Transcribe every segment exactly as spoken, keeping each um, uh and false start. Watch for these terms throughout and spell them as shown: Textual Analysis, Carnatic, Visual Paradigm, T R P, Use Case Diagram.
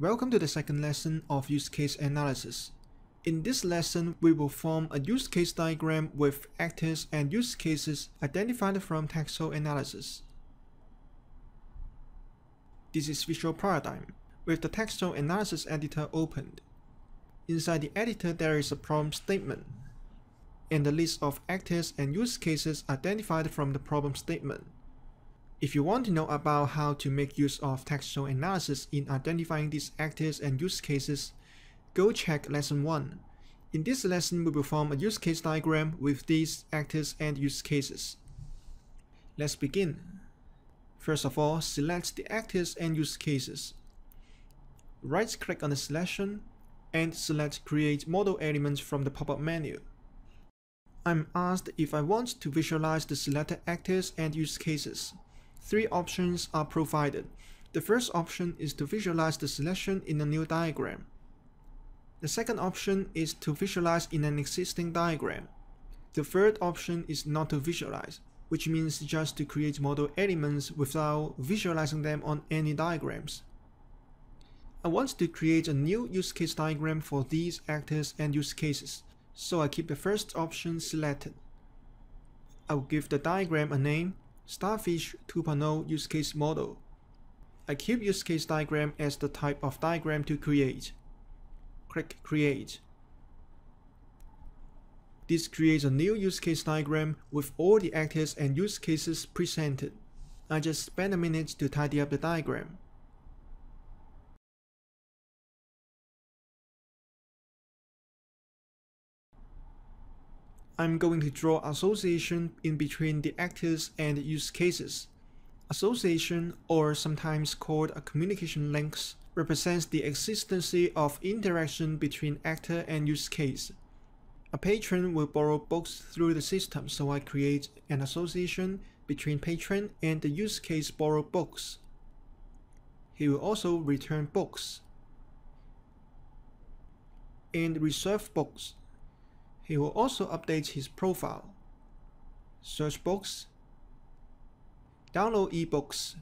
Welcome to the second lesson of Use Case Analysis. In this lesson, we will form a use case diagram with actors and use cases identified from textual analysis. This is Visual Paradigm, with the textual analysis editor opened. Inside the editor, there is a problem statement, and a list of actors and use cases identified from the problem statement. If you want to know about how to make use of textual analysis in identifying these actors and use cases, go check Lesson one. In this lesson, we will form a use case diagram with these actors and use cases. Let's begin. First of all, select the actors and use cases. Right-click on the selection and select Create Model Elements from the pop-up menu. I'm asked if I want to visualize the selected actors and use cases. Three options are provided. The first option is to visualize the selection in a new diagram. The second option is to visualize in an existing diagram. The third option is not to visualize, which means just to create model elements without visualizing them on any diagrams. I want to create a new use case diagram for these actors and use cases, so I keep the first option selected. I will give the diagram a name. Starfish two point oh Use Case Model. I keep Use Case Diagram as the type of diagram to create. Click Create. This creates a new use case diagram with all the actors and use cases presented. I just spend a minute to tidy up the diagram. I'm going to draw association in between the actors and use cases. Association, or sometimes called a communication links, represents the existence of interaction between actor and use case. A patron will borrow books through the system, so I create an association between patron and the use case borrow books. He will also return books and reserve books. He will also update his profile. Search books, download ebooks,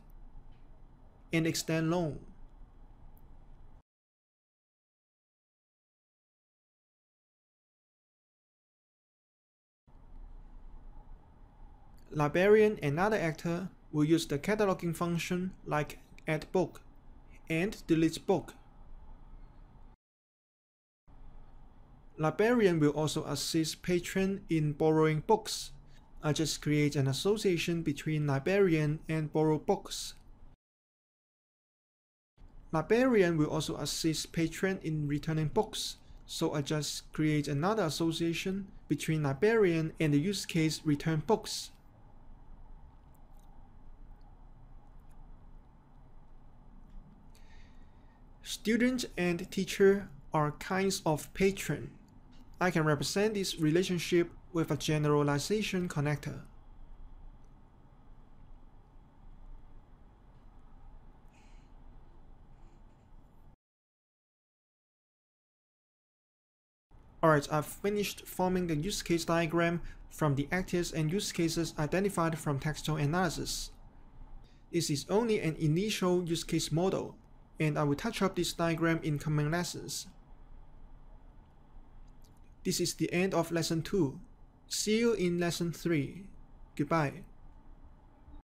and extend loan. Librarian, another actor, will use the cataloging function like add book and delete book. Librarian will also assist patron in borrowing books. I just create an association between librarian and borrow books. Librarian will also assist patron in returning books, so I just create another association between librarian and the use case return books. Student and teacher are kinds of patron. I can represent this relationship with a generalization connector. Alright, I've finished forming the use case diagram from the actors and use cases identified from textual analysis. This is only an initial use case model, and I will touch up this diagram in coming lessons. This is the end of Lesson two. See you in Lesson three. Goodbye.